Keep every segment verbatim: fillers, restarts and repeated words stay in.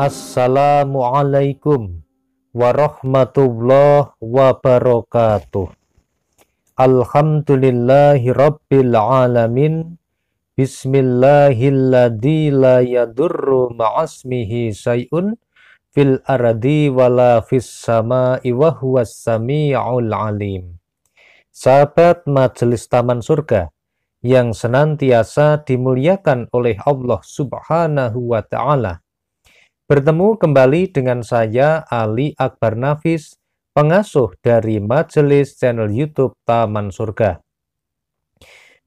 Assalamualaikum warahmatullahi wabarakatuh. Alhamdulillahi rabbil alamin. Bismillahilladzi la yadurru ma'asmihi say'un fil ardi wala fis sama'i wa huwas sami'ul alim. Sahabat Majelis Taman Surga yang senantiasa dimuliakan oleh Allah Subhanahu wa Ta'ala, bertemu kembali dengan saya Ali Akbar Navis, pengasuh dari Majelis channel YouTube Taman Surga.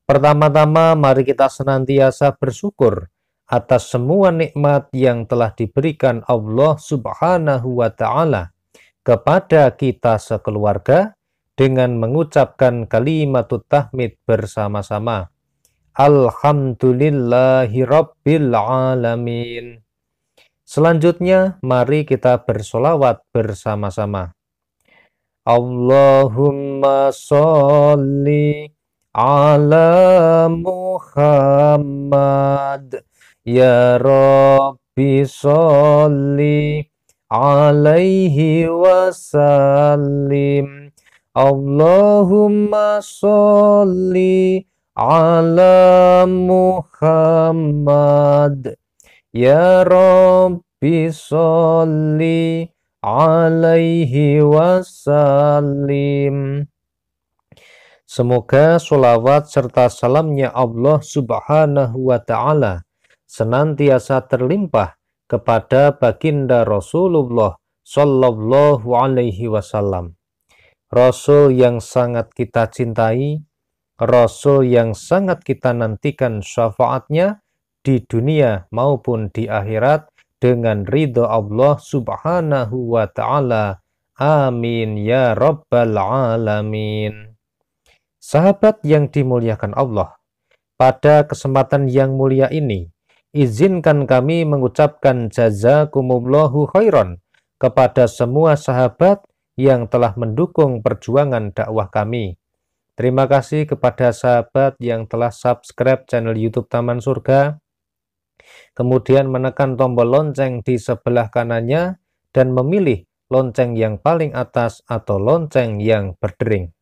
Pertama-tama mari kita senantiasa bersyukur atas semua nikmat yang telah diberikan Allah Subhanahu wa Ta'ala kepada kita sekeluarga, dengan mengucapkan kalimatut tahmid bersama-sama. Alhamdulillahirrabbilalamin. Selanjutnya mari kita bersolawat bersama-sama. Allahumma sholli ala Muhammad, ya Rabbi sholli alaihi wasallim. Allahumma sholli ala Muhammad, ya Rabbi sholli alaihi wasallim. Semoga sholawat serta salamnya Allah Subhanahu wa Ta'ala senantiasa terlimpah kepada baginda Rasulullah Shallallahu alaihi wasallam, Rasul yang sangat kita cintai, Rasul yang sangat kita nantikan syafaatnya di dunia maupun di akhirat dengan ridho Allah Subhanahu wa Ta'ala. Amin ya Rabbal Alamin. Sahabat yang dimuliakan Allah, pada kesempatan yang mulia ini, izinkan kami mengucapkan jazakumullahu khairan kepada semua sahabat yang telah mendukung perjuangan dakwah kami. Terima kasih kepada sahabat yang telah subscribe channel YouTube Taman Surga, kemudian menekan tombol lonceng di sebelah kanannya dan memilih lonceng yang paling atas atau lonceng yang berdering.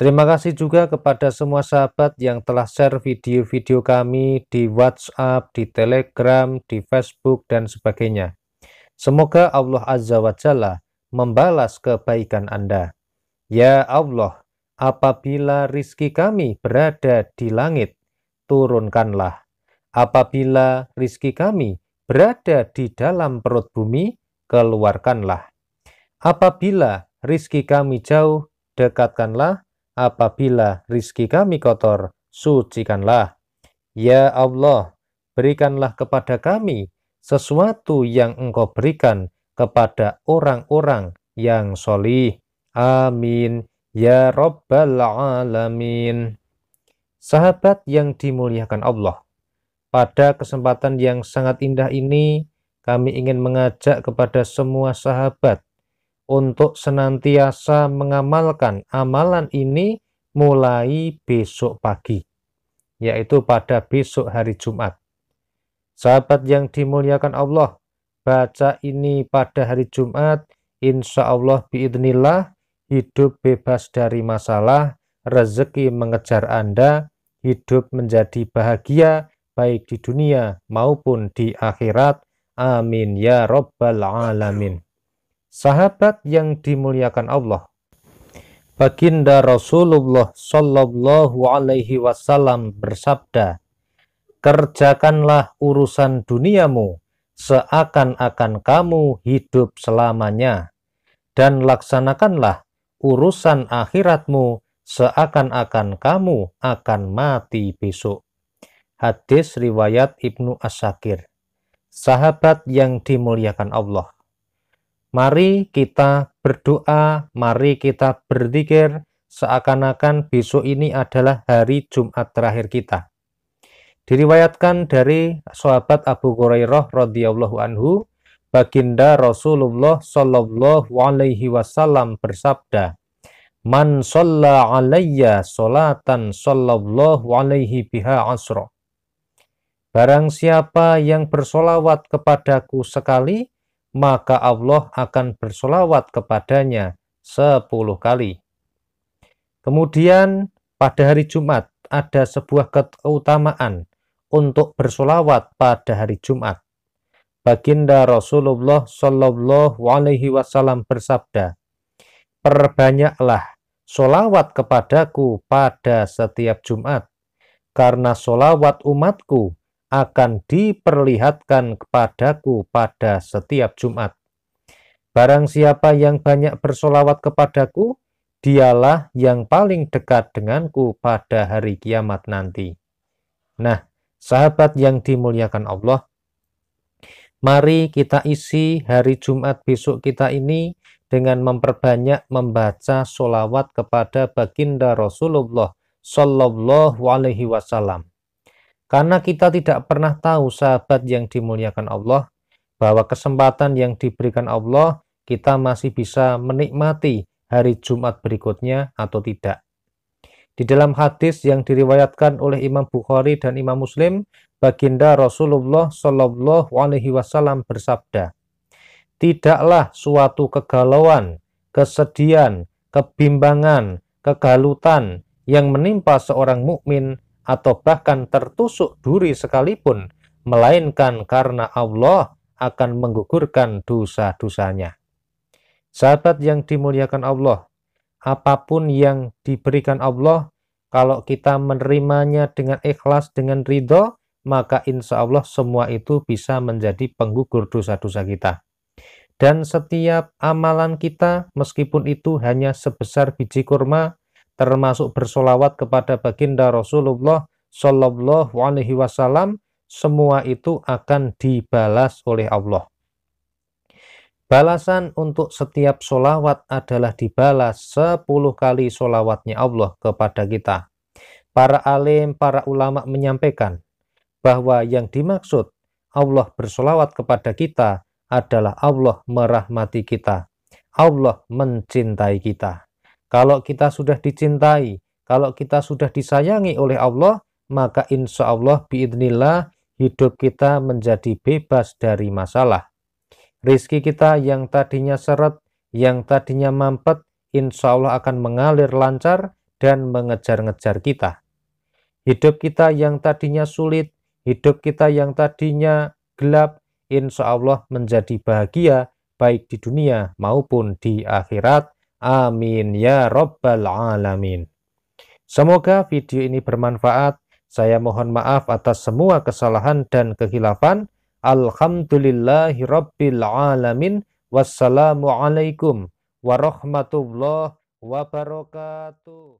Terima kasih juga kepada semua sahabat yang telah share video-video kami di WhatsApp, di Telegram, di Facebook, dan sebagainya. Semoga Allah Azza wa Jalla membalas kebaikan Anda. Ya Allah, apabila rizki kami berada di langit, turunkanlah. Apabila rizki kami berada di dalam perut bumi, keluarkanlah. Apabila rizki kami jauh, dekatkanlah. Apabila rizki kami kotor, sucikanlah. Ya Allah, berikanlah kepada kami sesuatu yang Engkau berikan kepada orang-orang yang sholih. Amin ya Rabbal Alamin. Sahabat yang dimuliakan Allah, pada kesempatan yang sangat indah ini, kami ingin mengajak kepada semua sahabat untuk senantiasa mengamalkan amalan ini mulai besok pagi, yaitu pada besok hari Jumat. Sahabat yang dimuliakan Allah, baca ini pada hari Jumat, insya Allah biidznillah, hidup bebas dari masalah, rezeki mengejar Anda, hidup menjadi bahagia, baik di dunia maupun di akhirat. Amin ya Rabbal Alamin. Sahabat yang dimuliakan Allah, baginda Rasulullah Shallallahu alaihi wasallam bersabda, "Kerjakanlah urusan duniamu seakan-akan kamu hidup selamanya, dan laksanakanlah urusan akhiratmu seakan-akan kamu akan mati besok." Hadis riwayat Ibnu Asakir. Sahabat yang dimuliakan Allah, mari kita berdoa, mari kita berzikir seakan-akan besok ini adalah hari Jumat terakhir kita. Diriwayatkan dari sahabat Abu Hurairah radhiyallahu anhu, baginda Rasulullah Shallallahu alaihi wasallam bersabda, "Man shalla alayya sholatan shallallahu alaihi biha asra." Barang siapa yang bersolawat kepadaku sekali, maka Allah akan bersolawat kepadanya sepuluh kali. Kemudian pada hari Jumat ada sebuah keutamaan untuk bersolawat pada hari Jumat. Baginda Rasulullah Shallallahu Alaihi Wasallam bersabda, perbanyaklah solawat kepadaku pada setiap Jumat, karena solawat umatku akan diperlihatkan kepadaku pada setiap Jumat. Barang siapa yang banyak bersolawat kepadaku, dialah yang paling dekat denganku pada hari kiamat nanti. Nah, sahabat yang dimuliakan Allah, mari kita isi hari Jumat besok kita ini dengan memperbanyak membaca sholawat kepada baginda Rasulullah Shallallahu Alaihi Wasallam. Karena kita tidak pernah tahu, sahabat yang dimuliakan Allah, bahwa kesempatan yang diberikan Allah, kita masih bisa menikmati hari Jumat berikutnya atau tidak. Di dalam hadis yang diriwayatkan oleh Imam Bukhari dan Imam Muslim, baginda Rasulullah Shallallahu Alaihi Wasallam bersabda, tidaklah suatu kegalauan, kesedihan, kebimbangan, kegalutan yang menimpa seorang mukmin atau bahkan tertusuk duri sekalipun, melainkan karena Allah akan menggugurkan dosa-dosanya. Sahabat yang dimuliakan Allah, apapun yang diberikan Allah, kalau kita menerimanya dengan ikhlas, dengan ridho, maka insya Allah semua itu bisa menjadi penggugur dosa-dosa kita. Dan setiap amalan kita, meskipun itu hanya sebesar biji kurma, termasuk bersolawat kepada baginda Rasulullah Shallallahu Alaihi Wasallam, semua itu akan dibalas oleh Allah. Balasan untuk setiap solawat adalah dibalas sepuluh kali solawatnya Allah kepada kita. Para alim, para ulama menyampaikan bahwa yang dimaksud Allah bersolawat kepada kita adalah Allah merahmati kita, Allah mencintai kita. Kalau kita sudah dicintai, kalau kita sudah disayangi oleh Allah, maka insya Allah biidznillah hidup kita menjadi bebas dari masalah. Rizki kita yang tadinya seret, yang tadinya mampet, insya Allah akan mengalir lancar dan mengejar-ngejar kita. Hidup kita yang tadinya sulit, hidup kita yang tadinya gelap, insya Allah menjadi bahagia baik di dunia maupun di akhirat. Amin ya Rabbal Alamin. Semoga video ini bermanfaat. Saya mohon maaf atas semua kesalahan dan kehilafan. Alhamdulillahi Rabbil Alamin. Wassalamualaikum warahmatullahi wabarakatuh.